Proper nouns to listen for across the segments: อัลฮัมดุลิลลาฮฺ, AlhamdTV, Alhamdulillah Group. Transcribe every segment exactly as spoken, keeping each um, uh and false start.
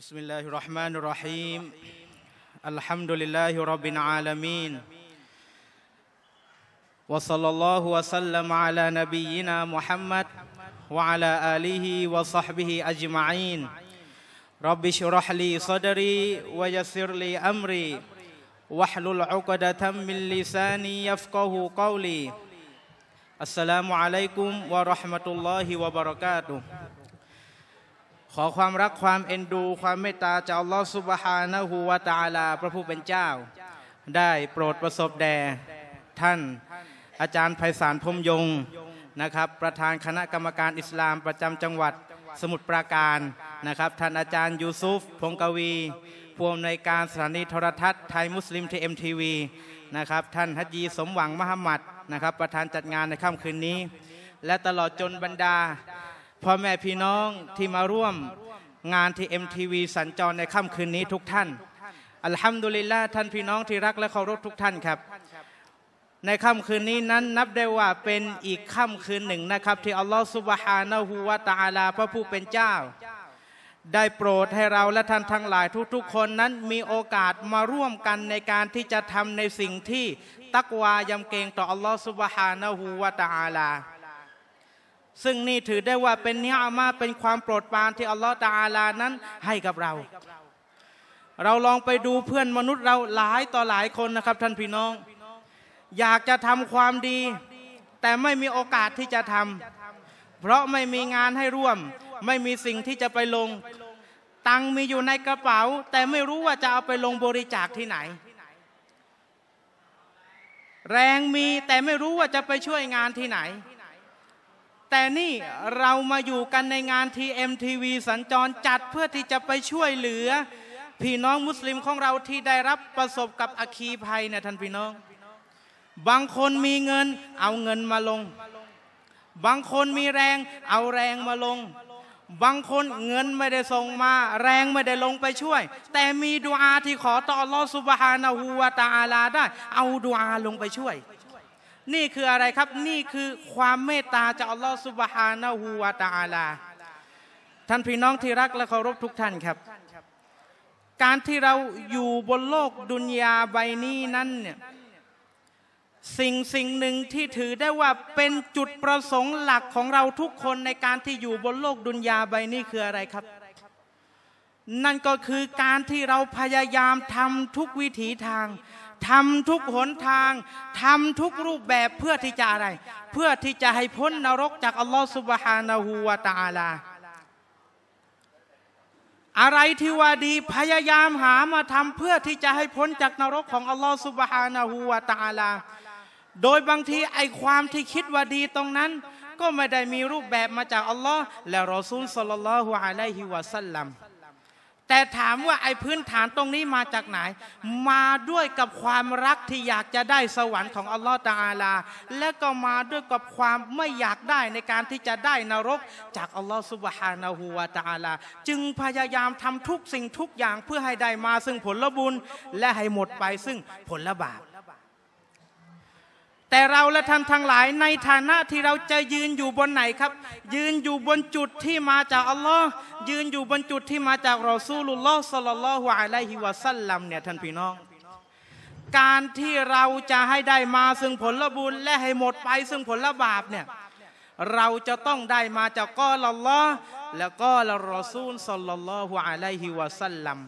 Bismillahirrahmanirrahim. Alhamdulillahi rabbil alamin. Wa sallallahu wa sallam ala nabiyyina Muhammad wa ala alihi wa sahbihi ajma'in. Rabbi syrah li sadri wa yassir li amri wahlul 'uqdatam min lisani yafqahu qawli. Assalamualaikum warahmatullahi wabarakatuh. ขอความรักความเอ็นดูความเมตตาจากอัลลอฮฺซุบฮานะฮูวะตะอาลาพระผู้เป็นเจ้าได้โปรดประสบแด่ท่านอาจารย์ไพศาลพรหมยงค์นะครับประธานคณะกรรมการอิสลามประจำจังหวัดสมุทรปราการนะครับท่านอาจารย์ยูซุฟพงกวีผู้อำนวยการสถานีโทรทัศน์ไทยมุสลิมทีเอ็มทีวีนะครับท่านฮัจญีสมหวังมะฮัมหมัดนะครับประธานจัดงานในค่ำคืนนี้และตลอดจนบรรดาพ่อแม่พี่น้องที่มาร่วมงานที่ เอ็ม ที วี สัญจรในค่ำคืนนี้ทุกท่านอัลฮัมดุลิลลาห์ท่านพี่น้องที่รักและเคารพทุกท่านครับในค่ำคืนนี้นั้นนับได้ว่าเป็นอีกค่ำคืนหนึ่งนะครับที่อัลลอฮฺซุบฮานะฮูวะตะอาลาพระผู้เป็นเจ้าได้โปรดให้เราและท่านทั้งหลายทุกๆคนนั้นมีโอกาสมาร่วมกันในการที่จะทำในสิ่งที่ตักวายำเกรงต่ออัลลอฮฺซุบฮานะฮูวะตะอาลาซึ่งนี่ถือได้ว่าเป็นนิอามาเป็นความโปรดปรานที่อัลลอฮฺตะอาลานั้นให้กับเราเราลองไปดูเพื่อนมนุษย์เราหลายต่อหลายคนนะครับท่านพี่น้องอยากจะทำความดีแต่ไม่มีโอกาสที่จะทำเพราะไม่มีงานให้ร่วมไม่มีสิ่งที่จะไปลงตังมีอยู่ในกระเป๋าแต่ไม่รู้ว่าจะเอาไปลงบริจาคที่ไหนแรงมีแต่ไม่รู้ว่าจะไปช่วยงานที่ไหนแต่นี่เรามาอยู่กันในงานทีเอ็มทีวีสัญจรจัดเพื่อที่จะไปช่วยเหลือพี่น้องมุสลิมของเราที่ได้รับประสบกับอัคคีภัยนะท่านพี่น้องบางคนมีเงินเอาเงินมาลงบางคนมีแรงเอาแรงมาลงบางคนเงินไม่ได้ส่งมาแรงไม่ได้ลงไปช่วยแต่มีดุอาที่ขอต่ออัลลอฮฺซุบฮานะฮูวะตะอาลาได้เอาดุอาลงไปช่วยนี่คืออะไรครับนี่คือความเมตตาจากอัลลอฮฺซุบฮานะฮูวะตะอาลาท่านพี่น้องที่รักและเคารพทุกท่านครับการที่เราอยู่บนโลกดุนยาใบนี้นั้นเนี่ยสิ่งสิ่งหนึ่งที่ถือได้ว่าเป็นจุดประสงค์หลักของเราทุกคนในการที่อยู่บนโลกดุนยาใบนี้คืออะไรครับนั่นก็คือการที่เราพยายามทำทุกวิถีทางทำทุกหนทางทำทุกรูปแบบเพื่อที่จะอะไรเพื่อที่จะให้พ้นนรกจากอัลลอฮฺซุบฮานะฮูวะตะอาลาอะไรที่ว่าดีพยายามหามาทำเพื่อที่จะให้พ้นจากนรกของอัลลอฮฺซุบฮานะฮูวะตะอาลาโดยบางทีไอความที่คิดว่าดีตรงนั้นก็ไม่ได้มีรูปแบบมาจากอัลลอฮฺและรอซูลศ็อลลัลลอฮุอะลัยฮิวะซัลลัมแต่ถามว่าไอ้พื้นฐานตรงนี้มาจากไหนมาด้วยกับความรักที่อยากจะได้สวรรค์ของอัลลอฮฺตะอาลาและก็มาด้วยกับความไม่อยากได้ในการที่จะได้นรกจากอัลลอฮฺซุบฮานะฮูวะตะอาลาจึงพยายามทำทุกสิ่งทุกอย่างเพื่อให้ได้มาซึ่งผลบุญและให้หมดไปซึ่งผลบาปแต่เราและท่านทั้งหลายในฐานะที่เราจะยืนอยู่บนไหนครับยืนอยู่บนจุดที่มาจากอัลลอฮ์ยืนอยู่บนจุดที่มาจากรอซูลุลลอฮ์ศ็อลลัลลอฮุอะลัยฮิวะซัลลัมเนี่ยท่านพี่น้องการที่เราจะให้ได้มาซึ่งผลบุญและให้หมดไปซึ่งผลบาปเนี่ยเราจะต้องได้มาจากกอลอัลลอฮ์และกอลรอซูลศ็อลลัลลอฮุอะลัยฮิวะซัลลัม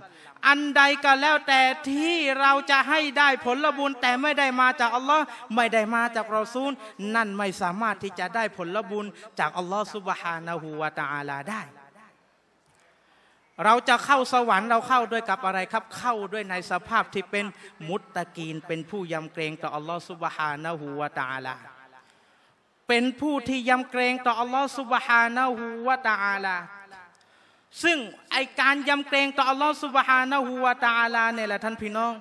อันใดก็แล้วแต่ที่เราจะให้ได้ผลบุญแต่ไม่ได้มาจากอัลลอฮ์ไม่ได้มาจากรอซูลนั่นไม่สามารถที่จะได้ผลบุญจากอัลลอฮ์ซุบฮานะฮูวะตะอาลาได้เราจะเข้าสวรรค์เราเข้าด้วยกับอะไรครับเข้าด้วยในสภาพที่เป็นมุตตะกีนเป็นผู้ยำเกรงต่ออัลลอฮ์ซุบฮานะฮูวะตะอาลาเป็นผู้ที่ยำเกรงต่ออัลลอฮ์ซุบฮานะฮูวะตะอาลาซึ่งไอการยำเกรงต่ออัลลอฮฺซุบฮานะฮูวะตะอาลาเนี่ยแหละท่านพี่น้อง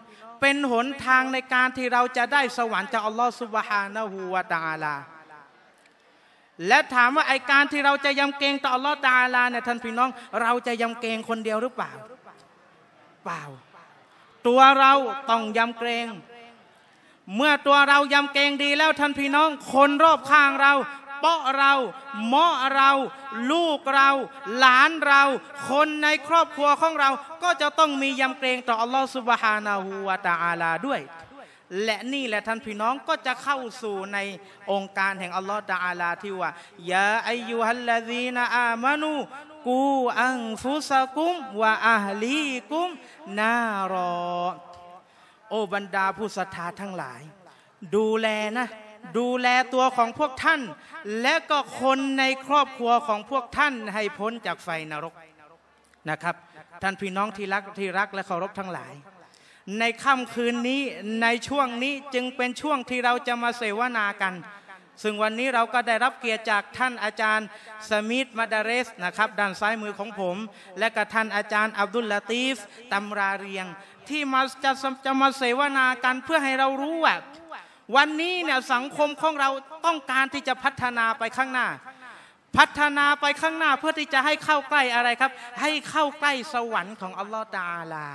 เป็นหนทางในการที่เราจะได้สวรรค์จากอัลลอฮฺซุบฮานะฮูวะตะอาลาและถามว่าไอการที่เราจะยำเกรงต่ออัลลอฮฺตะอาลาเนี่ยท่านพี่น้องเราจะยำเกรงคนเดียวหรือเปล่าเปล่าตัวเราต้องยำเกรงเมื่อตัวเรายำเกรงดีแล้วท่านพี่น้องคนรอบข้างเรา เปาะเราเหมาะเราลูกเราหลานเราคนในครอบครัวของเราก็จะต้องมียำเกรงต่ออัลลอฮฺซุบฮานะฮูวะตะอาลาด้วยและนี่แหละท่านพี่น้องก็จะเข้าสู่ในองค์การแห่งอัลลอฮฺตะอาลาที่ว่ายาอัยยูฮัลลาซีนะอามานูกูอันฟุซะกุมวะอะฮลีกุมนารอโอบรรดาผู้ศรัทธาทั้งหลายดูแลนะดูแลตัวของพวกท่านและก็คนในครอบครัวของพวกท่านให้พ้นจากไฟนรกนะครับท่านพี่น้องที่รักที่รักและเคารพทั้งหลายในค่ำคืนนี้ในช่วงนี้จึงเป็นช่วงที่เราจะมาเสวนากันซึ่งวันนี้เราก็ได้รับเกียรติจากท่านอาจารย์สมิธมาดาเรสนะครับด้านซ้ายมือของผมและกับท่านอาจารย์อับดุลลาตีฟตำราเรียงที่มาจะจะมาเสวนากันเพื่อให้เรารู้ว่าวันนี้เนี่ยสังคมของเราต้องการที่จะพัฒนาไปข้างหน้าพัฒนาไปข้างหน้าเพื่อที่จะให้เข้าใกล้อะไรครับให้เข้าใกล้สวรรค์ของอัลลอฮฺตะอาลา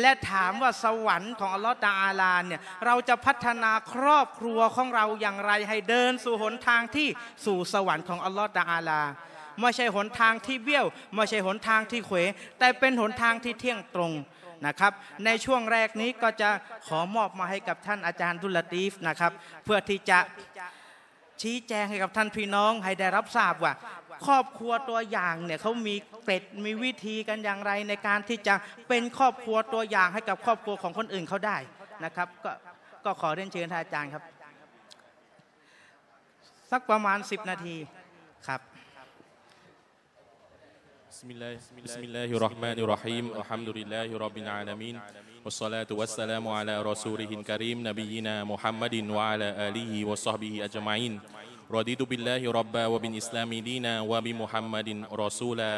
และถามว่าสวรรค์ของอัลลอฮฺตะอาลาเนี่ยเราจะพัฒนาครอบครัวของเราอย่างไรให้เดินสู่หนทางที่สู่สวรรค์ของอัลลอฮฺตะอาลาไม่ใช่หนทางที่เบี้ยวไม่ใช่หนทางที่เขวแต่เป็นหนทางที่เที่ยงตรงนะครับในช่วงแรกนี้ก็จะขอมอบมาให้กับท่านอาจารย์ดุลลาตีฟนะครับเพื่อที่จะชี้แจงให้กับท่านพี่น้องให้ได้รับทราบว่าครอบครัวตัวอย่างเนี่ยเขามีเกร็ดมีวิธีกันอย่างไรในการที่จะเป็นครอบครัวตัวอย่างให้กับครอบครัวของคนอื่นเขาได้นะครับก็ก็ขอเรียนเชิญท่านอาจารย์ครับสักประมาณสิบนาทีครับبسم الله بسم الله الرحمن الرحيم الحمد لله رب العالمين والصلاة والسلام على رسوله الكريم نبينا محمد وعلى آله وصحبه أجمعين رضيت بالله ربا وبالإسلام دينا وبمحمد رسولا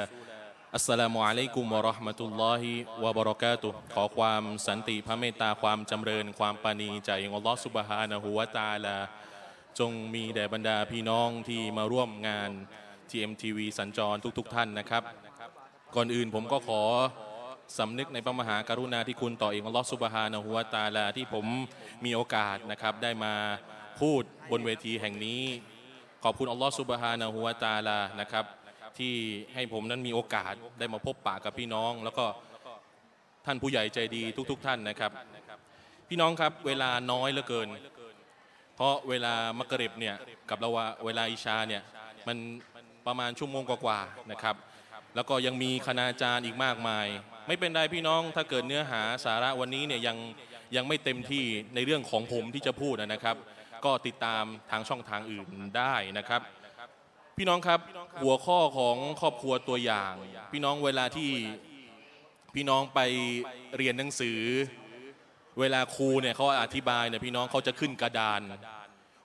السلام عليكم ورحمة الله وبركاته ขอความสันติพระเมตตาความจำเริญความปราณีจากอัลลอฮฺซุบฮานะฮูวะตะอาลาจงมีแด่บรรดาพี่น้องที่มาร่วมงาน ที เอ็ม ที วี สัญจรทุกๆท่านนะครับก่อนอื่นผมก็ขอสำนึกในพระมหากรุณาธิคุณต่อเองอัลลอฮฺซุบฮานะฮูวะตะอาลาที่ผมมีโอกาสนะครับได้มาพูดบนเวทีแห่งนี้ขอบคุณอัลลอฮฺซุบฮานะฮูวะตะอาลานะครับที่ให้ผมนั้นมีโอกาสได้มาพบปะกับพี่น้องแล้วก็ท่านผู้ใหญ่ใจดีทุกๆท่านนะครับพี่น้องครับเวลาน้อยเหลือเกินเพราะเวลามักริบเนี่ยกับเราเวลาอิชาเนี่ยมันประมาณชั่วโมงกว่าๆนะครับแล้วก็ยังมีคณาจารย์อีกมากมายไม่เป็นไรพี่น้องถ้าเกิดเนื้อหาสาระวันนี้เนี่ยยังยังไม่เต็มที่ในเรื่องของผมที่จะพูดนะครับก็ติดตามทางช่องทางอื่นได้นะครับพี่น้องครับหัวข้อของครอบครัวตัวอย่างพี่น้องเวลาที่พี่น้องไปเรียนหนังสือเวลาครูเนี่ยเขาอธิบายเนี่ยพี่น้องเขาจะขึ้นกระดาน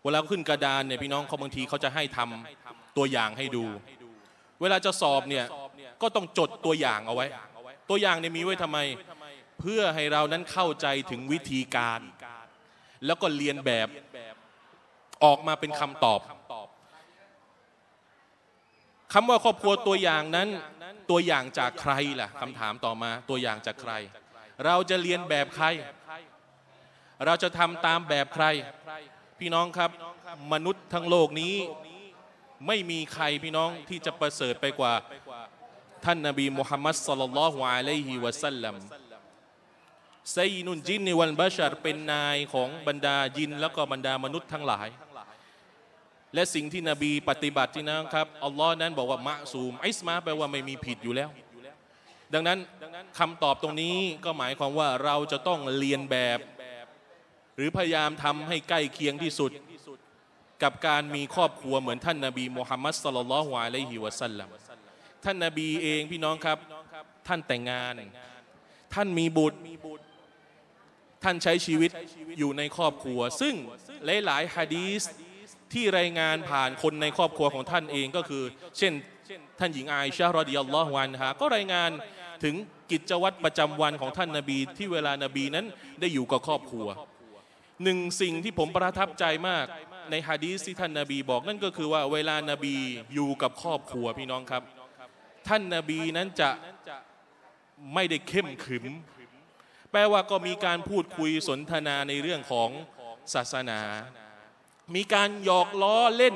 เวลาขึ้นกระดานเนี่ยพี่น้องเขาบางทีเขาจะให้ทำตัวอย่างให้ดูเวลาจะสอบเนี่ยก็ต้องจดตัวอย่างเอาไว้ตัวอย่างเนี่ยมีไว้ทำไมเพื่อให้เรานั้นเข้าใจถึงวิธีการแล้วก็เรียนแบบออกมาเป็นคำตอบคำว่าครอบครัวตัวอย่างนั้นตัวอย่างจากใครล่ะคำถามต่อมาตัวอย่างจากใครเราจะเรียนแบบใครเราจะทำตามแบบใครพี่น้องครับมนุษย์ทั้งโลกนี้ไม่มีใครพี่น้องที่จะประเสริฐไปกว่าท่านนบีมุฮัมมัดศ็อลลัลลอฮุอะลัยฮิวะซัลลัมซัยยินุลญินนิวัลบะชรเป็นนายของบรรดายินแล้วก็บรรดามนุษย์ทั้งหลายและสิ่งที่นบีปฏิบัติที่นะครับอัลลอฮ์นั้นบอกว่ามะซูมอิสมาแปลว่าไม่มีผิดอยู่แล้วดังนั้นคำตอบตรงนี้ก็หมายความว่าเราจะต้องเรียนแบบหรือพยายามทำให้ใกล้เคียงที่สุดกับการมีครอบครัวเหมือนท่านนบีมุฮัมมัดศ็อลลัลลอฮุอะลัยฮิวะซัลลัมท่านนบีเองพี่น้องครับท่านแต่งงานท่านมีบุตรท่านใช้ชีวิตอยู่ในครอบครัวซึ่งหลายๆฮะดีษที่รายงานผ่านคนในครอบครัวของท่านเองก็คือเช่นท่านหญิงอาอิชะฮ์ รอฎิยัลลอฮุอันฮาก็รายงานถึงกิจวัตรประจำวันของท่านนบีที่เวลานบีนั้นได้อยู่กับครอบครัวหนึ่งสิ่งที่ผมประทับใจมากในฮะดีษที่ท่านนบีบอกนั่นก็คือว่าเวลานบีอยู่กับครอบครัวพี่น้องครับท่านนบีนั้นจะไม่ได้เข้มขึมแปลว่าก็มีการพูดคุยสนทนาในเรื่องของศาสนามีการหยอกล้อเล่น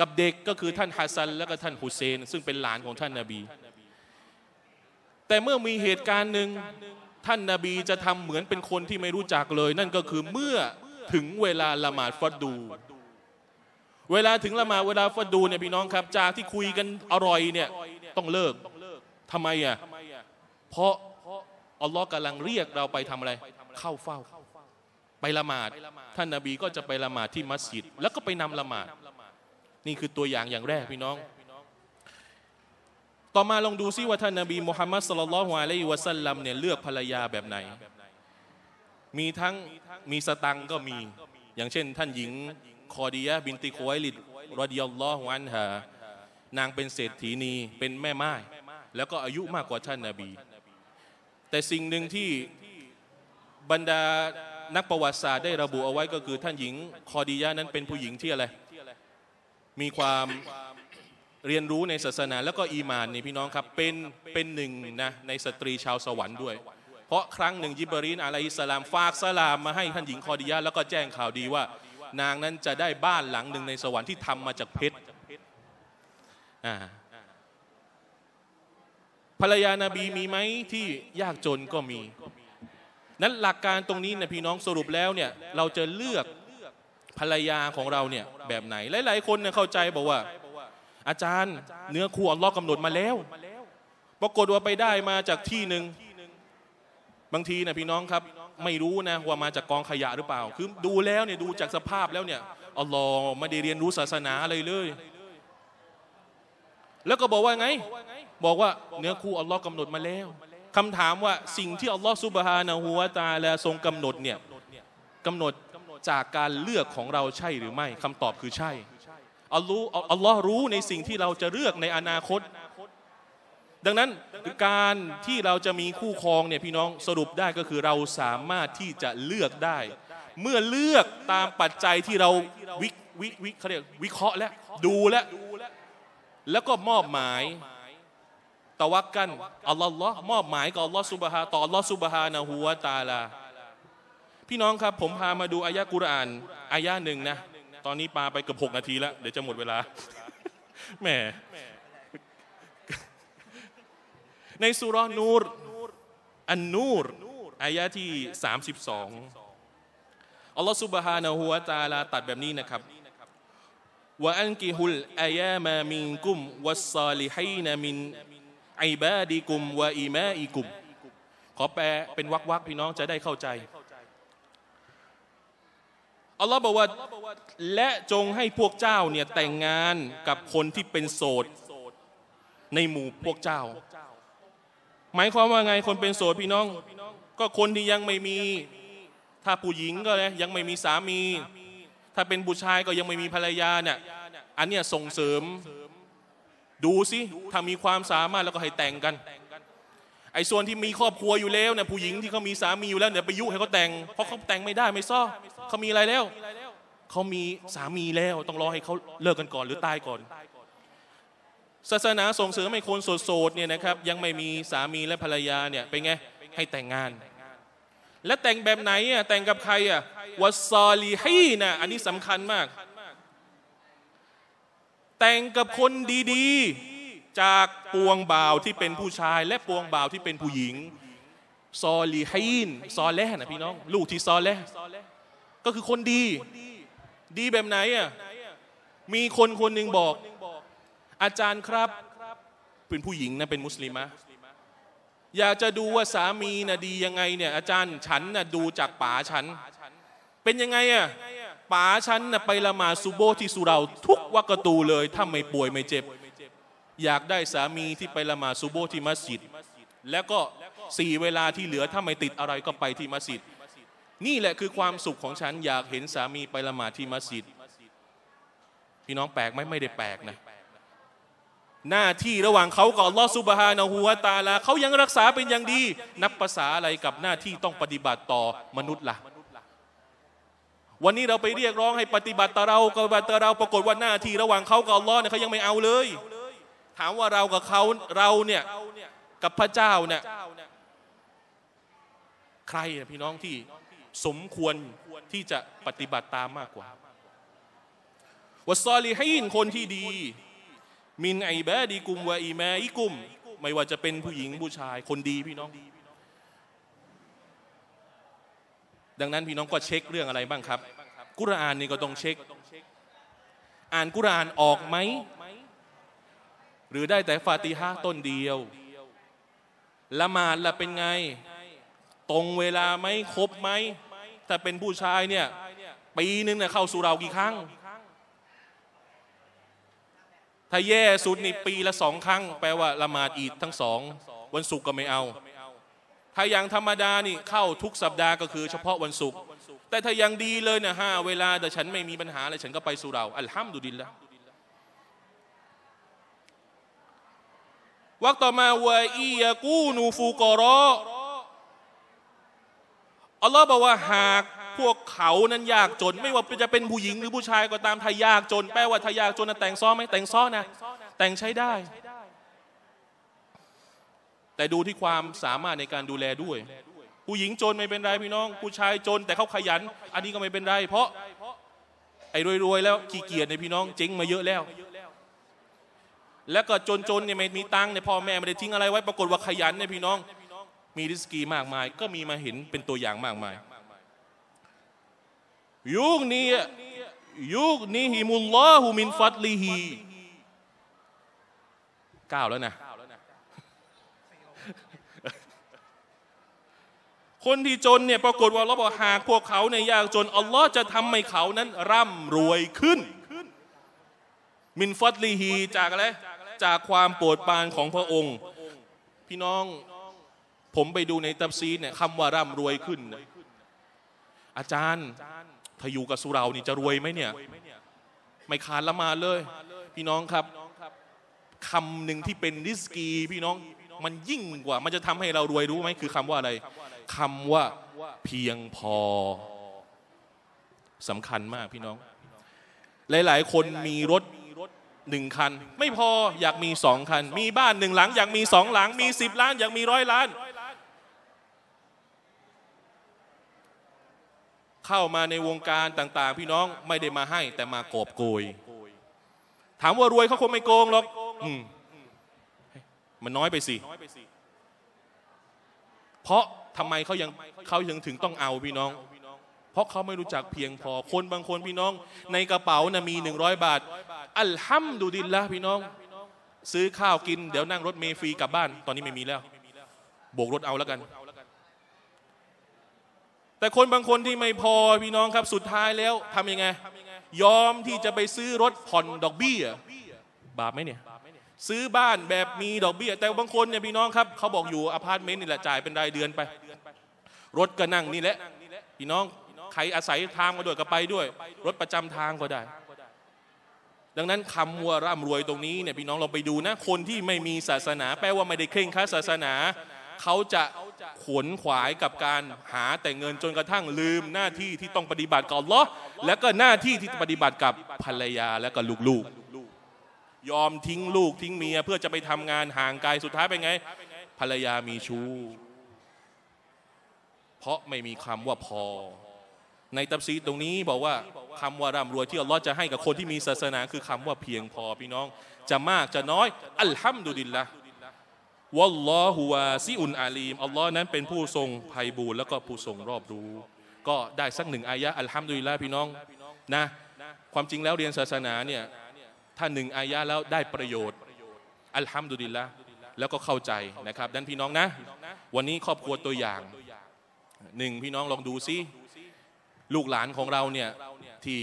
กับเด็กก็คือท่านฮัสซันและก็ท่านฮุเซนซึ่งเป็นหลานของท่านนบีแต่เมื่อมีเหตุการณ์หนึ่งท่านนบีจะทำเหมือนเป็นคนที่ไม่รู้จักเลยนั่นก็คือเมื่อถึงเวลาละหมาดฟัดดูเวลาถึงละหมาดเวลาฟัดดูเนี่ยพี่น้องครับจากที่คุยกันอร่อยเนี่ยต้องเลิกทำไมอ่ะเพราะอัลลอฮ์กำลังเรียกเราไปทำอะไรเข้าเฝ้าไปละหมาดท่านนบีก็จะไปละหมาดที่มัสยิดแล้วก็ไปนำละหมาดนี่คือตัวอย่างอย่างแรกพี่น้องต่อมาลองดูซิว่าท่านนบีมุฮัมมัดศ็อลลัลลอฮุอะลัยฮิวะซัลลัมเนี่ยเลือกภรรยาแบบไหนมีทั้งมีสตังก็มีอย่างเช่นท่านหญิงคอดียะบินติคุวัยลิดรอฎิยัลลอฮุอันฮานางเป็นเศรษฐีนีเป็นแม่ม่ายแล้วก็อายุมากกว่าท่านนบีแต่สิ่งหนึ่งที่บรรดานักประวัติศาสตร์ได้ระบุเอาไว้ก็คือท่านหญิงคอดียะนั้นเป็นผู้หญิงที่อะไรมีความเรียนรู้ในศาสนาแล้วก็อีมานนี่พี่น้องครับเป็นเป็นหนึ่งนะในสตรีชาวสวรรค์ด้วยเพราะครั้งหนึ่งญิบรีลอะลัยฮิสสลามฝากสลามมาให้ท่านหญิงคอดียะห์แล้วก็แจ้งข่าวดีว่านางนั้นจะได้บ้านหลังหนึ่งในสวรรค์ที่ทำมาจากเพชรภรรยานบีมีไหมที่ยากจนก็มีนั้นหลักการตรงนี้นะพี่น้องสรุปแล้วเนี่ยเราจะเลือกภรรยาของเราเนี่ยแบบไหนหลายๆคนเนี่ยเข้าใจบอกว่าอาจารย์เนื้อคู่อัลลอฮ์กำหนดมาแล้วปรากฏว่าไปได้มาจากที่หนึ่งบางทีนะพี่น้องครับไม่รู้นะว่ามาจากกองขยะหรือเปล่าคือดูแล้วเนี่ยดูจากสภาพแล้วเนี่ยอัลลอฮ์ไม่ได้เรียนรู้ศาสนาอะไรเลยแล้วก็บอกว่าไงบอกว่าเนื้อคู่อัลลอฮ์กำหนดมาแล้วคำถามว่าสิ่งที่อัลลอฮ์ซุบฮานะฮูวะตะอาลาทรงกำหนดเนี่ยกำหนดจากการเลือกของเราใช่หรือไม่คำตอบคือใช่อัลลอฮ์อัลลอฮ์รู้ในสิ่งที่เราจะเลือกในอนาคตดังนั้นการที่เราจะมีคู่ครองเนี่ยพี่น้องสรุปได้ก็คือเราสามารถที่จะเลือกได้เมื่อเลือกตามปัจจัยที่เราวิวิวิเขาเรียกวิเคราะห์และดูและแล้วก็มอบหมายตะวักกันอัลลอฮ์มอบหมายกับอัลลอฮ์ซุบฮานะต่ออัลลอฮ์ซุบฮานะฮูวะตะอาลาพี่น้องครับผมพามาดูอายะกุรอานอายะหนึ่งนะตอนนี้ปาไปเกือบหกนาทีแล้วเดี๋ยวจะหมดเวลาแหมในซูเราะห์นูรอันนูรอายะที่สามสิบสองอัลลอฮฺซุบฮานะฮูวะตะอาลาตัดแบบนี้นะครับวะอันกิฮุลอายามะมินกุมวัสซอลิฮีนมินอิบาดิกุมวะอิมาอิกุมขอแปลเป็นวรรคๆพี่น้องจะได้เข้าใจอัลลอฮ์บอกว่าและจงให้พวกเจ้าเนี่ยแต่งงานกับคนที่เป็นโสดในหมู่พวกเจ้าหมายความว่าไงคนเป็นโสดพี่น้องก็คนที่ยังไม่มีถ้าผู้หญิงก็เลยยังไม่มีสามีถ้าเป็นผู้ชายก็ยังไม่มีภรรยาเนี่ยอันเนี้ยส่งเสริมดูสิถ้ามีความสามารถแล้วก็ให้แต่งกันไอ้ส่วนที่มีครอบครัวอยู่แล้วเนี่ยผู้หญิงที่เขามีสามีอยู่แล้วเนี่ยไปยุให้เขาแต่งเพราะเขาแต่งไม่ได้ไม่ซ้อเขามีอะไรแล้วเขามีสามีแล้วต้องรอให้เขาเลิกกันก่อนหรือตายก่อนศาสนาส่งเสริมให้คนโสดๆเนี่ยนะครับยังไม่มีสามีและภรรยาเนี่ยเป็นไงให้แต่งงานและแต่งแบบไหนอ่ะแต่งกับใครอ่ะวัสซอลิฮีนะอันนี้สำคัญมากแต่งกับคนดีๆจากปวงบ่าวที่เป็นผู้ชายและปวงบ่าวที่เป็นผู้หญิงซอลิฮีนซอเลห์นะพี่น้องลูกที่ซอเลห์ก็คือคนดีดีแบบไหนอ่ะมีคนคนหนึ่งบอกอาจารย์ครับเป็นผู้หญิงนะเป็นมุสลิมะอยากจะดูว่าสามีนะดียังไงเนี่ยอาจารย์ฉันนะดูจากป๋าฉันเป็นยังไงอ่ะป๋าฉันนะไปละหมาดซุโบที่สุเราทุกวักตูเลยถ้าไม่ป่วยไม่เจ็บอยากได้สามีที่ไปละหมาดซุโบที่มัสยิดแล้วก็สี่เวลาที่เหลือถ้าไม่ติดอะไรก็ไปที่มัสยิดนี่แหละคือความสุขของฉันอยากเห็นสามีไปละหมาดที่มัสยิดพี่น้องแปลกไหมไม่ได้แปลกนะหน้าที่ระหว่างเขากับอัลลอฮฺซุบฮานะฮูวะตะอาลาเขายังรักษาเป็นอย่างดีนับภาษาอะไรกับหน้าที่ต้องปฏิบัติต่อมนุษย์ล่ะวันนี้เราไปเรียกร้องให้ปฏิบัติต่อเรากับปฏิบัติต่อเราปรากฏว่าหน้าที่ระหว่างเขากับอัลลอฮ์เนี่ยเขายังไม่เอาเลยถามว่าเรากับเขาเราเนี่ยกับพระเจ้าเนี่ยใครนะพี่น้องที่สมควรที่จะปฏิบัติตามมากกว่า วัสซอลิฮีนคนที่ดีมินอิบาดิกุมวะอิมาอิกุมไม่ว่าจะเป็นผู้หญิงผู้ชายคนดีพี่น้องดังนั้นพี่น้องก็เช็คเรื่องอะไรบ้างครับกุรอานนี่ก็ต้องเช็คอ่านกุรอานออกไหมหรือได้แต่ฟาติฮะห์ต้นเดียวละหมาดละเป็นไงตรงเวลาไหมครบไหมถ้าเป็นผู้ชายเนี่ยปีนึงเนี่ยเข้าสุเรากี่ครั้งถ้าแย่สุดนี่ปีละสองครั้งแปลว่าละหมาดอีดทั้งสองวันศุกร์ก็ไม่เอาถ้าอย่างธรรมดานี่เข้าทุกสัปดาห์ก็คือเฉพาะวันศุกร์แต่ถ้ายังดีเลยเนี่ยห้าเวลาแต่ฉันไม่มีปัญหาอะไรฉันก็ไปสุเราอัลฮัมดุลิลละห์วักต่อมาวะอียะกูนูฟูกอรออัลลอฮ์บอกว่าหากพวกเขานั้นยากจนไม่ว่าจะเป็นผู้หญิงหรือผู้ชายก็ตามถ้ายากจนแปลว่าถ้ายากจนนะแต่งซ้อไหมแต่งซ้อนะแต่งใช้ได้แต่ดูที่ความสามารถในการดูแลด้วยผู้หญิงจนไม่เป็นไรพี่น้องผู้ชายจนแต่เขาขยันอันนี้ก็ไม่เป็นไรเพราะไอ้รวยๆแล้วขี้เกียจในพี่น้องเจ๊งมาเยอะแล้วแล้วก็จนๆเนี่ยไม่มีตังค์เนี่ยพ่อแม่ไม่ได้ทิ้งอะไรไว้ปรากฏว่าขยันเนี่ยพี่น้องมีริสกีมากมายก็มีมาเห็นเป็นตัวอย่างมากมายยุคนี้ยุคนี้ฮิมุลลอฮุมินฟัดลีฮีเก้าแล้วนะคนที่จนเนี่ยปรากฏว่าเราบอกหากพวกเขาในยากจนอัลลอฮ์จะทำให้เขานั้นร่ำรวยขึ้นมินฟัดลีฮีจากอะไรจากความโปรดปรานของพระองค์พี่น้องผมไปดูในตัฟซีรเนี่ยคำว่าร่ำรวยขึ้นอาจารย์ถ้าอยู่กับสุเรานี่จะรวยไหมเนี่ยไม่ขาดละมาเลยพี่น้องครับคำหนึ่งที่เป็นริสกีพี่น้องมันยิ่งกว่ามันจะทำให้เรารวยรู้ไหมคือคำว่าอะไรคำว่าเพียงพอสำคัญมากพี่น้องหลายๆคนมีรถหนึ่งคันไม่พออยากมีสองคันมีบ้านหนึ่งหลังอยากมีสองหลังมีสิบล้านอยากมีร้อยล้านเข้ามาในวงการต่างๆพี่น้องไม่ได้มาให้แต่มากอบโกยถามว่ารวยเขาคงไม่โกงหรอกมันน้อยไปสิเพราะทำไมเขายังเขายังถึงต้องเอาพี่น้องเพราะเขาไม่รู้จักเพียงพอคนบางคนพี่น้องในกระเป๋านะมีหนึ่งร้อยบาทอัลฮัมดุลิลละห์พี่น้องซื้อข้าวกินเดี๋ยวนั่งรถเมล์ฟรีกลับบ้านตอนนี้ไม่มีแล้วโบกรถเอาแล้วกันแต่คนบางคนที่ไม่พอพี่น้องครับสุดท้ายแล้วทำยังไงยอมที่จะไปซื้อรถผ่อนดอกเบี้ยบาปไหมเนี่ยซื้อบ้านแบบมีดอกเบี้ยแต่บางคนเนี่ยพี่น้องครับเขาบอกอยู่อพาร์ตเมนต์นี่แหละจ่ายเป็นรายเดือนไปรถก็นั่งนี่แหละพี่น้องใครอาศัยทางมาด้วยก็ไปด้วยรถประจำทางก็ได้ดังนั้นคำว่าร่ำรวยตรงนี้เนี่ยพี่น้องเราไปดูนะคนที่ไม่มีศาสนาแปลว่าไม่ได้เคร่งครัดศาสนาเขาจะขวนขวายกับการหาแต่เงินจนกระทั่งลืมหน้าที่ที่ต้องปฏิบัติกับอัลลอฮ์และก็หน้าที่ที่ปฏิบัติกับภรรยาและก็ลูกๆยอมทิ้งลูกทิ้งเมียเพื่อจะไปทำงานห่างไกลสุดท้ายเป็นไงภรรยามีชู้เพราะไม่มีคำว่าพอในตัฟซีรตรงนี้บอกว่าคำว่าร่ำรวยที่อัลลอฮ์จะให้กับคนที่มีศาสนาคือคำว่าเพียงพอพี่น้องจะมากจะน้อยอัลฮัมดุลิลละห์วัลลอฮุวาซิอุนอาลีมอัลลอฮ์นั้นเป็นผู้ทรงไพบูลย์แล้วก็ผู้ทรงรอบรู้ก็ได้สักหนึ่งอายะอัลฮัมดุลิลละห์พี่น้องนะความจริงแล้วเรียนศาสนาเนี่ยถ้าหนึ่งอายะแล้วได้ประโยชน์อัลฮัมดุลิลละห์แล้วก็เข้าใจนะครับดังนั้นพี่น้องนะวันนี้ครอบครัวตัวอย่างหนึ่งพี่น้องลองดูซิลูกหลานของเราเนี่ยที่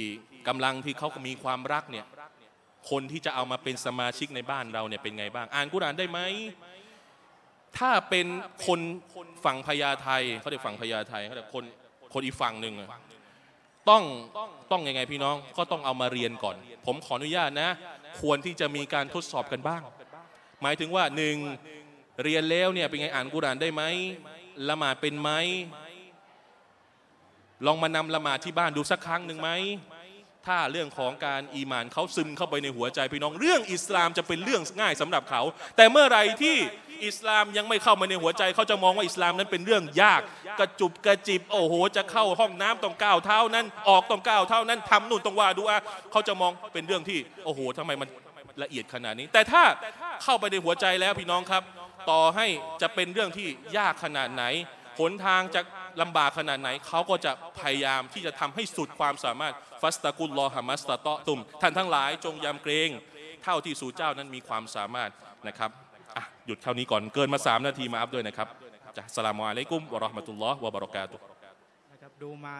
กำลังที่เขามีความรักเนี่ยคนที่จะเอามาเป็นสมาชิกในบ้านเราเนี่ยเป็นไงบ้างอ่านกุรอานได้ไหมถ้าเป็นคนฝั่งพญาไทเขาเรียกฝั่งพญาไทเขาเรียกคนคนอีกฝั่งหนึ่งต้องต้องยังไงพี่น้องก็ต้องเอามาเรียนก่อนผมขออนุญาตนะควรที่จะมีการทดสอบกันบ้างหมายถึงว่าหนึ่งเรียนแล้วเนี่ยเป็นไงอ่านกุรอานได้ไหมละหมาดเป็นไหมลองมานำละหมาดที่บ้านดูสักครั้งหนึ่งไหมถ้าเรื่องของการอีหม่านเขาซึมเข้าไปในหัวใจพี่น้องเรื่องอิสลามจะเป็นเรื่องง่ายสำหรับเขาแต่เมื่อไรที่ อิสลามยังไม่เข้ามาในหัวใจเขาจะมองว่าอิสลามนั้นเป็นเรื่องยากกระจุบกระจิบโอ้โหจะเข้าห้องน้ำต้องก้าวเท้านั้นออกต้องก้าวเท้านั้นทำนู่นต้องว่าดูอะเขาจะมองเป็นเรื่องที่โอ้โหทำไมมันละเอียดขนาดนี้แต่ถ้าเข้าไปในหัวใจแล้วพี่น้องครับต่อให้จะเป็นเรื่องที่ยากขนาดไหนหนทางจะลำบากขนาดไหนเขาก็จะพยายามที่จะทำให้สุดความสามารถฟัสตะกุลลอฮามัสตะตอตุมท่านทั้งหลายจงยำเกรงเท่าที่สู่เจ้านั้นมีความสามารถนะครับอ่ะหยุดเท่านี้ก่อนเกินมาสามนาทีมาอัพด้วยนะครับจะสลามุอะลัยกุมวะเราะห์มะตุลลอฮ์วะบะเราะกาตุฮ์นะครับดูมา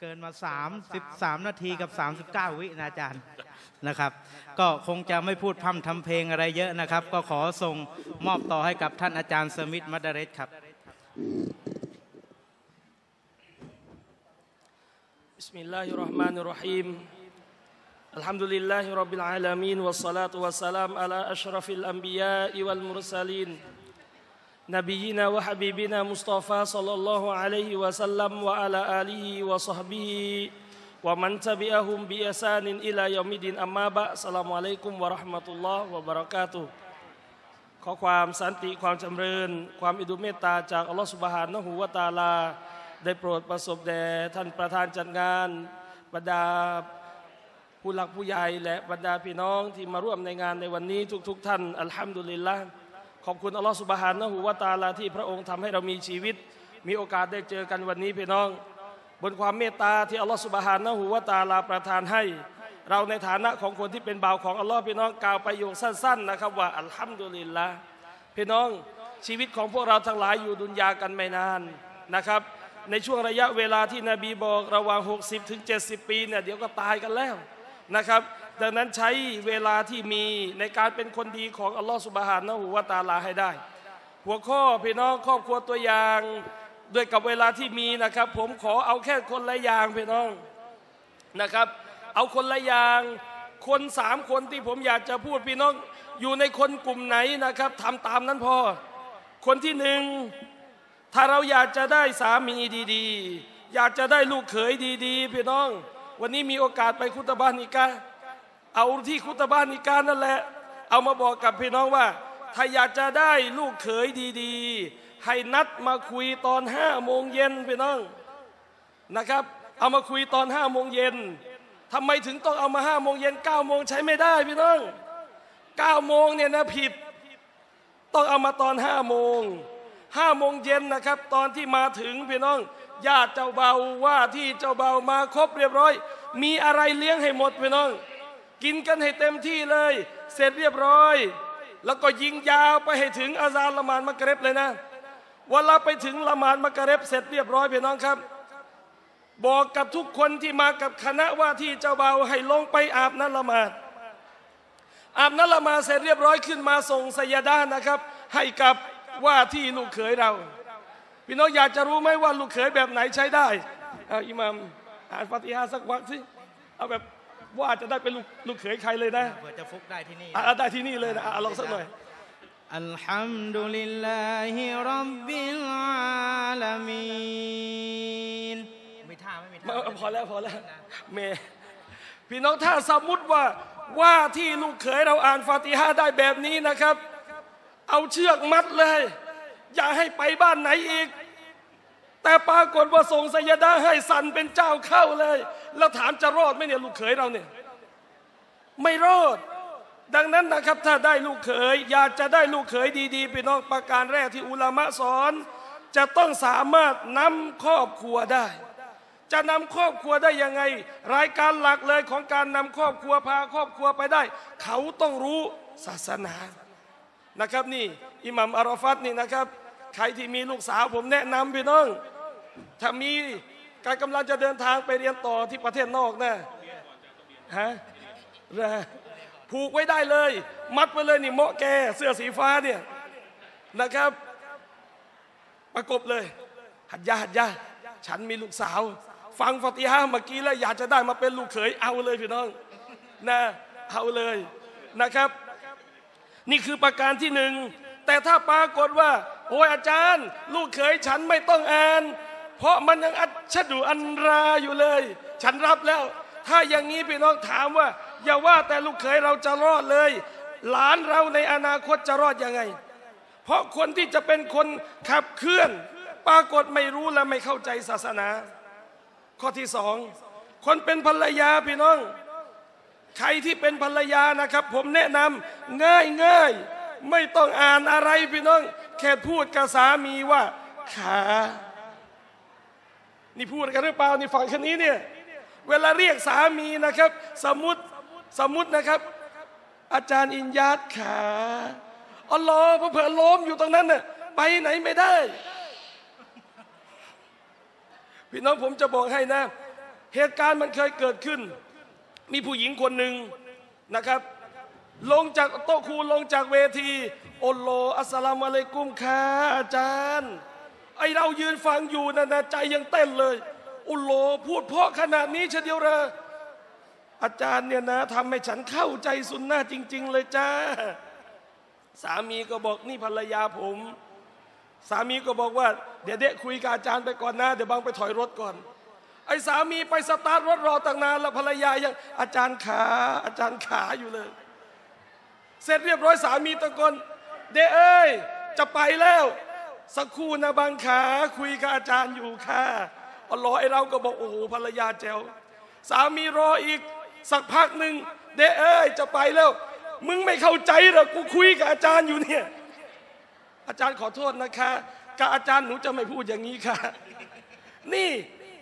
เกินมาสามสิบสามนาทีกับสามสิบเก้าวินะอาจารย์นะครับก็คงจะไม่พูดพร่ำทำเพลงอะไรเยอะนะครับก็ขอส่งมอบต่อให้กับท่านอาจารย์สมิธมัดดะเรซครับبسم الله الرحمن الرحيم الحمد لله رب العالمين والصلاة والسلام على أشرف الأنبياء والمرسلين نبينا وحبيبنا مصطفى صلى الله عليه وسلم وعلى آله وصحبه ومن تبعهم بإحسان إلى يوم الدين أما بعد السلام عليكم ورحمة الله وبركاتهขอความสันติความจำเริญความอิดุเมตตาจากอัลลอฮฺสุบฮานะฮูวะตะอาลาได้โปรดประสบแด่ท่านประธานจัดงานบรรดาผู้หลักผู้ใหญ่และบรรดาพี่น้องที่มาร่วมในงานในวันนี้ทุกๆท่านอัลฮัมดุลิลละห์ขอบคุณอัลลอฮฺสุบฮานะฮูวะตะอาลาที่พระองค์ทำให้เรามีชีวิตมีโอกาสได้เจอกันวันนี้พี่น้องบนความเมตตาที่อัลลอฮฺสุบฮานะฮูวะตะอาลาประทานให้เราในฐานะของคนที่เป็นบ่าวของอัลลอฮ์พี่น้องกล่าวประโยคสั้นๆนะครับว่าอัลฮัมดุลิลละห์พี่น้องชีวิตของพวกเราทั้งหลายอยู่ดุนยากันไม่นานนะครับในช่วงระยะเวลาที่นบีบอกระหว่างหกสิบถึงเจ็ดสิบปีเนี่ยเดี๋ยวก็ตายกันแล้วนะครับดังนั้นใช้เวลาที่มีในการเป็นคนดีของอัลลอฮ์ซุบฮานะฮูวะตะอาลาให้ได้หัวข้อพี่น้องครอบครัวตัวอย่างด้วยกับเวลาที่มีนะครับผมขอเอาแค่คนละอย่างพี่น้องนะครับเอาคนละอย่างคนสามคนที่ผมอยากจะพูดพี่น้องอยู่ในคนกลุ่มไหนนะครับทำตามนั้นพอคนที่หนึ่งถ้าเราอยากจะได้สามีดีๆอยากจะได้ลูกเขยดีๆพี่น้องวันนี้มีโอกาสไปคุตบะห์นิกาห์เอาที่คุตบะห์นิกาห์นั่นแหละเอามาบอกกับพี่น้องว่าถ้าอยากจะได้ลูกเขยดีๆให้นัดมาคุยตอนห้าโมงเย็นพี่น้องนะครับเอามาคุยตอนห้าโมงเย็นทำไมถึงต้องเอามาห้าโมงเย็นเก้าโมงใช้ไม่ได้พี่น้องเก้าโมงเนี่ยนะผิดต้องเอามาตอนห้าโมงห้าโมงเย็นนะครับตอนที่มาถึงพี่น้องญาติเจ้าเบาว่าที่เจ้าเบามาครบเรียบร้อยมีอะไรเลี้ยงให้หมดพี่น้องกินกันให้เต็มที่เลยเสร็จเรียบร้อยแล้วก็ยิงยาวไปให้ถึงอาซานละหมาดมักริบเลยนะเวลาไปถึงละหมาดมักริบเสร็จเรียบร้อยพี่น้องครับบอกกับทุกคนที่มากับคณะว่าที่เจ้าเบาให้ลงไปอาบน้ำละหมาดอาบน้ำละหมาดเสร็จเรียบร้อยขึ้นมาส่งสัยยะดะห์นะครับให้กับว่าที่ลูกเขยเราพี่น้องอยากจะรู้ไหมว่าลูกเขยแบบไหนใช้ได้เอาอิหม่ามอ่านฟาติฮะห์สักวรรคสิเอาแบบว่าจะได้เป็นลูกลูกเขยใครเลยนะเผื่อจะฟุกได้ที่นี่อ่ะได้ที่นี่เลยนะลองสักหน่อยอัลฮัมดุลิลลาฮิร็อบบิลอาละมีนพอแล้วพอแล้วเมพี่น้องถ้าสมมุติว่าว่าที่ลูกเขยเราอ่านฟาติฮะห์ได้แบบนี้นะครับเอาเชือกมัดเลยอย่าให้ไปบ้านไหนอีกแต่ปรากฏว่าส่งสัยยะดะห์ให้สั่นเป็นเจ้าเข้าเลยแล้วถามจะรอดไหมเนี่ยลูกเขยเราเนี่ยไม่รอดดังนั้นนะครับถ้าได้ลูกเขยอยากจะได้ลูกเขยดีๆพี่น้องประการแรกที่อุลามะสอนจะต้องสามารถนำครอบครัวได้จะนำครอบครัวได้ยังไงรายการหลักเลยของการนำครอบครัวพาครอบครัวไปได้เขาต้องรู้ศาสนานะครับนี่อิหม่ามอาราฟัตนี่นะครับใครที่มีลูกสาวผมแนะนำพี่น้องถ้ามีการกำลังจะเดินทางไปเรียนต่อที่ประเทศนอกนะฮะผูกไว้ได้เลยมัดไว้เลยนี่เหมาะแกเสื้อสีฟ้าเนี่ยนะครับประกบเลยหัดยาหัดยาฉันมีลูกสาวฟังฟาติฮะห์เมื่อกี้แล้วอยากจะได้มาเป็นลูกเขยเอาเลยพี่น้องนะเอาเลยนะครับนี่คือประการที่หนึ่งแต่ถ้าปรากฏว่าโอ้ยอาจารย์ลูกเขยฉันไม่ต้องอ่านเพราะมันยังอัชดุอันราอยู่เลยฉันรับแล้วถ้าอย่างนี้พี่น้องถามว่าอย่าว่าแต่ลูกเขยเราจะรอดเลยหลานเราในอนาคตจะรอดยังไง เพราะคนที่จะเป็นคนขับเคลื่อนปรากฏไม่รู้และไม่เข้าใจศาสนาข้อที่สองคนเป็นภรรยาพี่น้องใครที่เป็นภรรยานะครับผมแนะนำง่ายๆไม่ต้องอ่านอะไรพี่น้องแค่พูดกับสามีว่าขานี่พูดกันหรือเปล่านี่ฝั่งคนนี้เนี่ยเวลาเรียกสามีนะครับสมมติสมมตินะครับอาจารย์อินยาตขาอัลลอฮ์เผลอล้มอยู่ตรงนั้นน่ะไปไหนไม่ได้พี่น้องผมจะบอกให้นะเหตุการณ์มันเคยเกิดขึ้นมีผู้หญิงคนหนึ่งนะครับลงจากโต๊ะครูลงจากเวทีอัลลอฮ์อัสสลามุอะลัยกุมค่ะอาจารย์ไอเรายืนฟังอยู่นะนะใจยังเต้นเลยอัลลอฮ์พูดเพราะขนาดนี้เฉยเดียวเลยอาจารย์เนี่ยนะทำให้ฉันเข้าใจสุนนะจริงๆเลยจ้าสามีก็บอกนี่ภรรยาผมสามีก็บอกว่าเดี๋ยวเดะคุยกับอาจารย์ไปก่อนนะเดี๋ยวบังไปถอยรถก่อนไอ้สามีไปสตาร์ทรถรอตั้งนานแล้วภรรยายังอาจารย์ขาอาจารย์ขาอยู่เลยเสร็จเรียบร้อยสามีตะโกนเดะเอ้ยจะไปแล้วสักครู่นะบังขาคุยกับอาจารย์อยู่ค่ะอัลลอฮ์ไอ้เราก็บอกโอ้โหภรรยาเจ้าสามีรออีกสักพักหนึ่งเดะเอ้ยจะไปแล้วมึงไม่เข้าใจหรอกกูคุยกับอาจารย์อยู่เนี่ยอาจารย์ขอโทษนะคะกับอาจารย์หนูจะไม่พูดอย่างนี้ค่ะนี่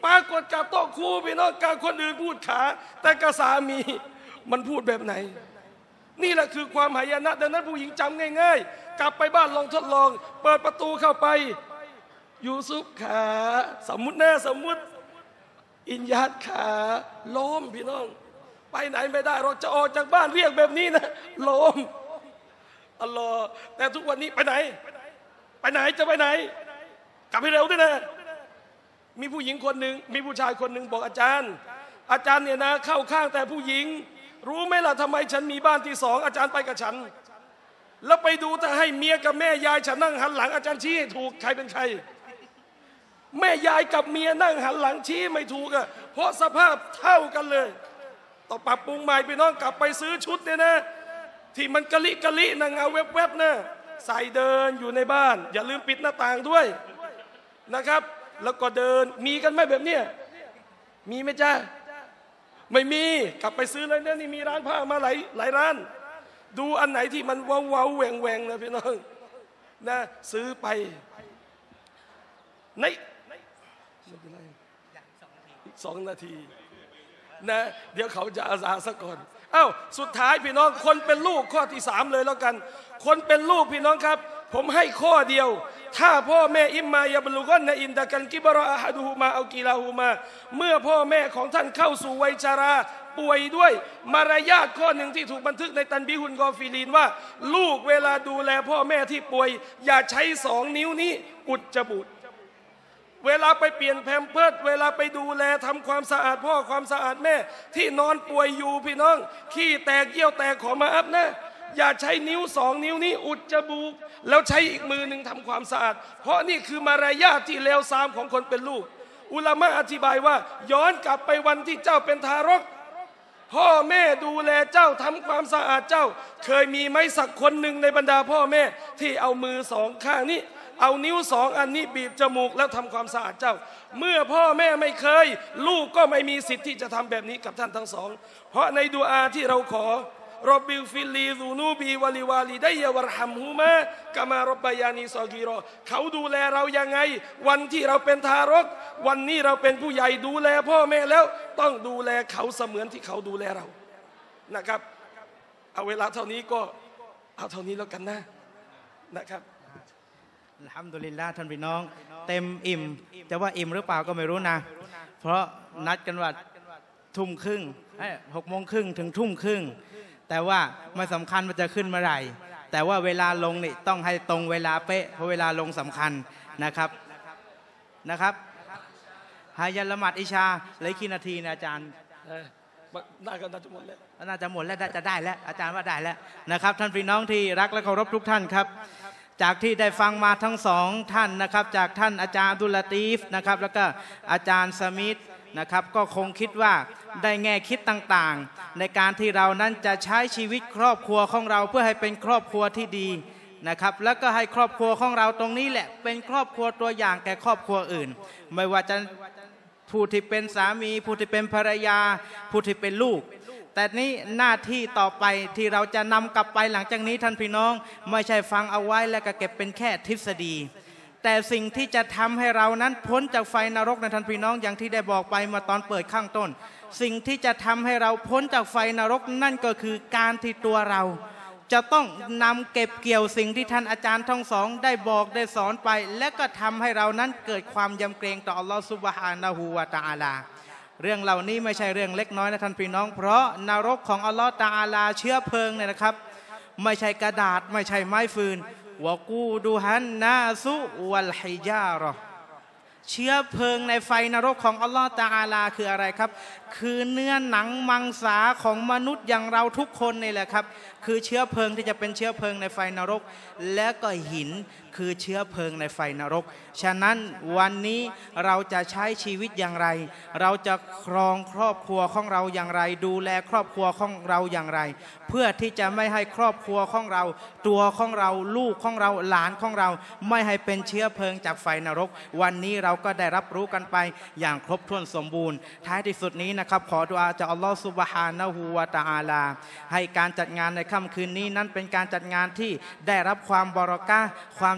ปรากฏกับโต๊ะครูพี่น้องกับคนอื่นพูดขาแต่กับสามีมันพูดแบบไหนนี่แหละคือความหายนะดังนั้นผู้หญิงจำง่ายๆกลับไปบ้านลองทดลองเปิดประตูเข้าไปยูซุฟขาสมมุติแน่สมมุติอินยาตขาล้มพี่น้องไปไหนไม่ได้เราจะออกจากบ้านเรียกแบบนี้นะล้มอัลลอฮ์แต่ทุกวันนี้ไปไหนไปไหนจะไปไหนกลับให้เร็วด้วยนะมีผู้หญิงคนหนึ่งมีผู้ชายคนหนึ่งบอกอาจารย์อาจารย์เนี่ยนะเข้าข้างแต่ผู้หญิงรู้ไหมล่ะทำไมฉันมีบ้านที่สองอาจารย์ไปกับฉันแล้วไปดูแต่ให้เมียกับแม่ยายฉันนั่งหันหลังอาจารย์ชี้ให้ถูกใครเป็นใครแม่ยายกับเมียนั่งหันหลังชี้ไม่ถูกอ่ะเพราะสภาพเท่ากันเลยต่อปรับปรุงใหม่พี่น้องกลับไปซื้อชุดเนี่ยนะที่มันกะลิกะลินะเงาแวบๆนะใส่เดินอยู่ในบ้านอย่าลืมปิดหน้าต่างด้วยนะครับแล้วก็เดินมีกันไหมแบบเนี้ยมีไหมจ้าไม่มีกลับไปซื้อเลยเนี่ยนี่มีร้านผ้ามาหลายหลายร้านดูอันไหนที่มันว้าวๆแหว่งแหว่งนะพี่น้องนะซื้อไปในสองนาทีนะเดี๋ยวเขาจะอาซาซะก่อนเอ้าสุดท้ายพี่น้องคนเป็นลูกข้อที่สามเลยแล้วกันคนเป็นลูกพี่น้องครับผมให้ข้อเดียวถ้าพ่อแม่อิมมายาบลูกอนนะอินดะกันกิบรออะฮะดูฮูมาเอากีลาฮูมาเมื่อพ่อแม่ของท่านเข้าสู่วัยชราป่วยด้วยมารยาทข้อหนึ่งที่ถูกบันทึกในตันบีฮุนกอฟิลีนว่าลูกเวลาดูแลพ่อแม่ที่ป่วยอย่าใช้สองนิ้วนี้อุดจมูกเวลาไปเปลี่ยนแพมเพิร์สเวลาไปดูแลทำความสะอาดพ่อความสะอาดแม่ที่นอนป่วยอยู่พี่น้องขี้แตกเยี่ยวแตกขอมาอัพนะอย่าใช้นิ้วสองนิ้วนี้อุดจมูกแล้วใช้อีกมือหนึ่งทำความสะอาดเพราะนี่คือมารยาทที่เลวทรามของคนเป็นลูกอุลามะอธิบายว่าย้อนกลับไปวันที่เจ้าเป็นทารกพ่อแม่ดูแลเจ้าทำความสะอาดเจ้าเคยมีไหมสักคนหนึ่งในบรรดาพ่อแม่ที่เอามือสองข้างนี้เอานิ้วสองอันนี้บีบจมูกแล้วทำความสะอาดเจ้าเมื่อพ่อแม่ไม่เคยลูกก็ไม่มีสิทธิ์ที่จะทำแบบนี้กับท่านทั้งสองเพราะในดุอาที่เราขอร็อบบิฆฟิรลีซูนูบีวะลิวาลิดัยะวัรฮัมฮูมากะมาร็อบบะยานีซอกีรอเขาดูแลเรายังไงวันที่เราเป็นทารกวันนี้เราเป็นผู้ใหญ่ดูแลพ่อแม่แล้วต้องดูแลเขาเสมือนที่เขาดูแลเรานะครับเอาเวลาเท่านี้ก็เอาเท่านี้แล้วกันนะนะครับอัลฮัมดุลิลลาห์ท่านพี่น้องเต็มอิ่มแต่ว่าอิ่มหรือเปล่าก็ไม่รู้นะเพราะนัดกันว่าทุ่มครึ่งหกโมงครึ่งถึงทุ่มครึ่งแต่ว่าไม่สำคัญมันจะขึ้นเมื่อไหร่แต่ว่าเวลาลงนี่ต้องให้ตรงเวลาเป๊ะเพราะเวลาลงสำคัญนะครับนะครับฮายันละหมาดอิชาเหลือกี่นาทีนะอาจารย์น่าจะหมดแล้วน่าจะหมดแล้วจะได้แล้วอาจารย์ว่าได้แล้วนะครับท่านพี่น้องที่รักและเคารพทุกท่านครับจากที่ได้ฟังมาทั้งสองท่านนะครับจากท่านอาจารย์ดุลตีฟนะครับแล้วก็อาจารย์สมิธนะครับก็คงคิดว่าได้แง่คิดต่างๆในการที่เรานั้นจะใช้ชีวิตครอบครัวของเราเพื่อให้เป็นครอบครัวที่ดี นะครับแล้วก็ให้ครอบครัวของเราตรงนี้แหละเป็นครอบครัวตัวอย่างแก่ครอบครัวอื่นไม่ว่าจะผู้ที่เป็นสามีผู้ที่เป็นภรรยาผู้ที่เป็นลูกแต่นี้หน้าที่ต่อไปที่เราจะนำกลับไปหลังจากนี้ท่านพี่น้องไม่ใช่ฟังเอาไว้แล้วก็เก็บเป็นแค่ทฤษฎีแต่สิ่งที่จะทำให้เรานั้นพ้นจากไฟนรกนะท่านพี่น้องอย่างที่ได้บอกไปมาตอนเปิดข้างต้นสิ่งที่จะทำให้เราพ้นจากไฟนรกนั่นก็คือการที่ตัวเราจะต้องนำเก็บเกี่ยวสิ่งที่ท่านอาจารย์ทั้งสองได้บอกได้สอนไปและก็ทำให้เรานั้นเกิดความยำเกรงต่ออัลลอฮฺซุบฮานะฮูวะตะอาลาเรื่องเหล่านี้ไม่ใช่เรื่องเล็กน้อยนะท่านพี่น้องเพราะนรกของอัลลอฮฺตะอาลาเชื้อเพลิงเนี่ยนะครับไม่ใช่กระดาษไม่ใช่ไม้ฟืนวะกูดูฮันนาซุวัลฮิญาเราะห์เชื้อเพลิงในไฟนรกของอัลลอฮฺตะอาลาคืออะไรครับคือเนื้อหนังมังสาของมนุษย์อย่างเราทุกคนนี่แหละครับคือเชื้อเพลิงที่จะเป็นเชื้อเพลิงในไฟนรกและก็หินคือเชื้อเพลิงในไฟนรกฉะนั้นวันนี้เราจะใช้ชีวิตอย่างไรเราจะครองครอบครัวของเราอย่างไรดูแลครอบครัวของเราอย่างไรเพื่อที่จะไม่ให้ครอบครัวของเราตัวของเราลูกของเราหลานของเราไม่ให้เป็นเชื้อเพลิงจากไฟนรกวันนี้เราก็ได้รับรู้กันไปอย่างครบถ้วนสมบูรณ์ท้ายที่สุดนี้นะครับขอดุอาจากอัลลอฮฺซุบฮานะฮูวะตะอาลาให้การจัดงานในค่ำคืนนี้นั้นเป็นการจัดงานที่ได้รับความบารอกะฮ์ความ